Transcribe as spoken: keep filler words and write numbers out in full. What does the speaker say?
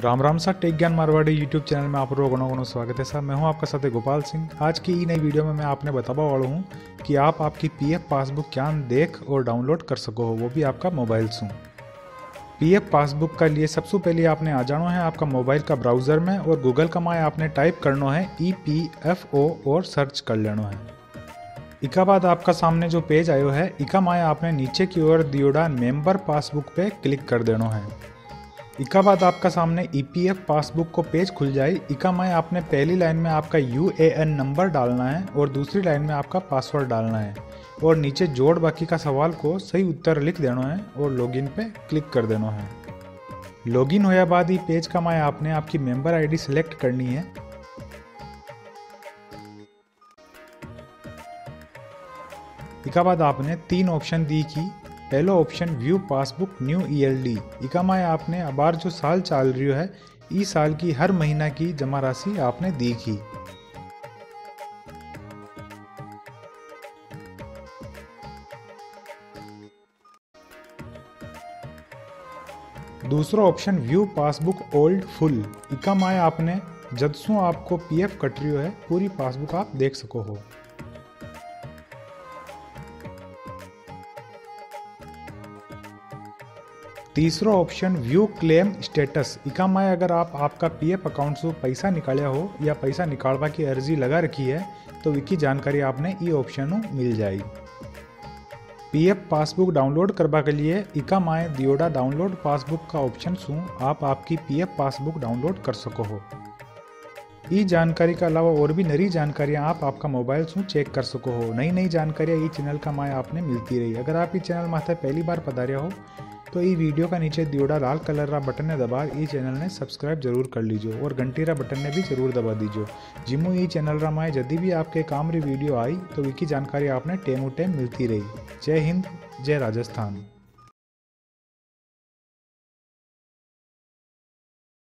Ram Ram Sah take ज्ञान Marwari YouTube channel में आप लोगों का स्वागत है सर। मैं हूं आपका साथ्य गोपाल सिंह। आज की नई वीडियो में मैं आपने बतावा वाला हूं कि आप आपकी पीएफ पासबुक क्या देख और डाउनलोड कर सको हो, वो भी आपका मोबाइल से। पीएफ पासबुक का लिए सबसे पहले आपने आ जाना है आपका मोबाइल का ब्राउज़र में और गूगल का माए आपने टाइप करना है ई पी एफ ओ और सर्च कर लेना है। इका बाद आपका सामने जो पेज आयो है, इका माए आपने नीचे की ओर दियोड़ा मेम्बर पासबुक पे क्लिक कर देना है। इका बाद आपका सामने ई पी एफ पासबुक को पेज खुल जाए। इका में आपने पहली लाइन में आपका यू ए एन नंबर डालना है और दूसरी लाइन में आपका पासवर्ड डालना है और नीचे जोड़ बाकी का सवाल को सही उत्तर लिख देना है और लॉगिन पे क्लिक कर देना है। लॉगिन होया बाद ही पेज का में आपने आपकी मेंबर आईडी सिलेक्ट करनी है। इका बाद आपने तीन ऑप्शन दी की। पहला option view passbook new E L D. इका में आपने अबार जो साल चाल रियो है, ई साल की हर महीना की जमा राशि आपने दी की। दूसरा option view passbook old full. इका में आपने जदसों आपको पीएफ कट रियो है, पूरी पासबुक आप देख सको हो। तीसरा ऑप्शन व्यू क्लेम स्टेटस। इका में अगर आप आपका पीएफ अकाउंट से पैसा निकाला हो या पैसा निकालवा की अर्जी लगा रखी है तो इसकी जानकारी आपने ई ऑप्शन मिल जाएगी। पीएफ पासबुक डाउनलोड करवा के लिए इका में दियोड़ा डाउनलोड पासबुक का ऑप्शन सू आप आपकी पीएफ पासबुक डाउनलोड कर सको हो। ई जानकारी के अलावा और भी नरी जानकारियाँ आप आपका मोबाइल से चेक कर सको हो। नई नई जानकारियाँ ये चैनल का माए आपने मिलती रही। अगर आप इस चैनल माथे पहली बार पधार्या हो तो ये वीडियो का नीचे दियोड़ा लाल कलर रा बटन ने दबा ये चैनल ने सब्सक्राइब जरूर कर लीजिए और घंटी रा बटन ने भी जरूर दबा दीजिए। जिमू ये चैनल रा माए जदी भी आपके काम री वीडियो आई तो इसकी जानकारी आपने टेमो टेम मिलती रही। जय हिंद, जय राजस्थान।